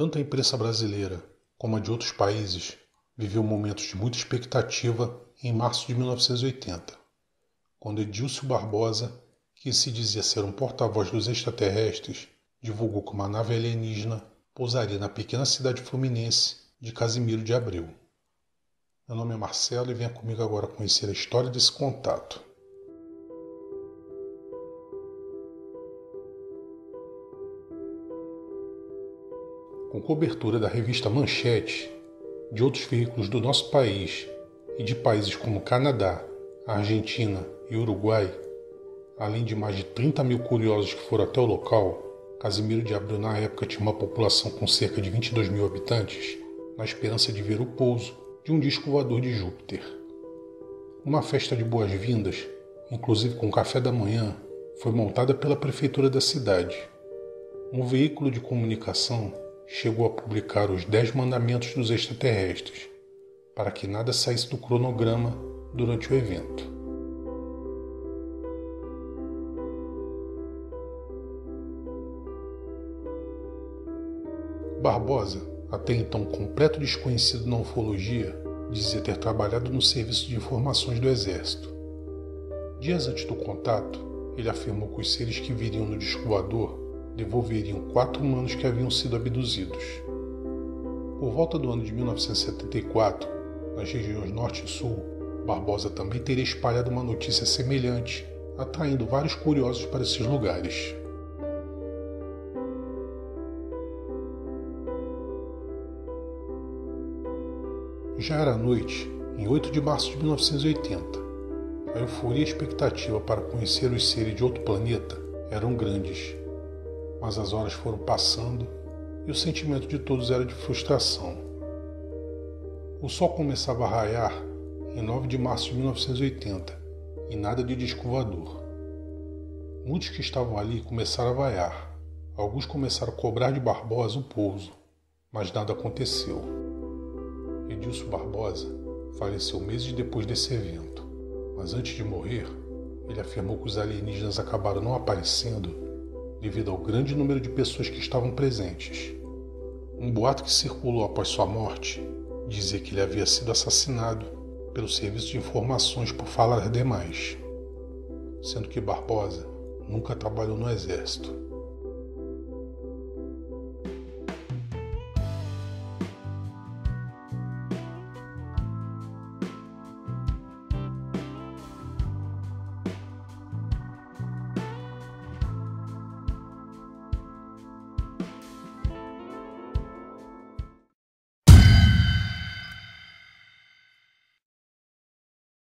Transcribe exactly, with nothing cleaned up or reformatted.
Tanto a imprensa brasileira como a de outros países viveu momentos de muita expectativa em março de mil novecentos e oitenta, quando Edílcio Barbosa, que se dizia ser um porta-voz dos extraterrestres, divulgou que uma nave alienígena pousaria na pequena cidade fluminense de Casimiro de Abreu. Meu nome é Marcelo e venha comigo agora conhecer a história desse contato. Com cobertura da revista Manchete, de outros veículos do nosso país e de países como Canadá, Argentina e Uruguai, além de mais de trinta mil curiosos que foram até o local, Casimiro de Abreu na época tinha uma população com cerca de vinte e dois mil habitantes, na esperança de ver o pouso de um disco voador de Júpiter. Uma festa de boas-vindas, inclusive com café da manhã, foi montada pela prefeitura da cidade. Um veículo de comunicação chegou a publicar os Dez Mandamentos dos Extraterrestres, para que nada saísse do cronograma durante o evento. Barbosa, até então completo desconhecido na ufologia, dizia ter trabalhado no Serviço de Informações do Exército. Dias antes do contato, ele afirmou que os seres que viriam no disco voador devolveriam quatro humanos que haviam sido abduzidos. Por volta do ano de mil novecentos e setenta e quatro, nas regiões norte e sul, Barbosa também teria espalhado uma notícia semelhante, atraindo vários curiosos para esses lugares. Já era noite, em oito de março de mil novecentos e oitenta. A euforia e a expectativa para conhecer os seres de outro planeta eram grandes. Mas as horas foram passando e o sentimento de todos era de frustração. O sol começava a raiar em nove de março de mil novecentos e oitenta e nada de disco voador. Muitos que estavam ali começaram a vaiar. Alguns começaram a cobrar de Barbosa o pouso, mas nada aconteceu. Edílcio Barbosa faleceu meses depois desse evento, mas antes de morrer, ele afirmou que os alienígenas acabaram não aparecendo devido ao grande número de pessoas que estavam presentes. Um boato que circulou após sua morte dizia que ele havia sido assassinado pelo Serviço de Informações por falar demais, sendo que Barbosa nunca trabalhou no Exército.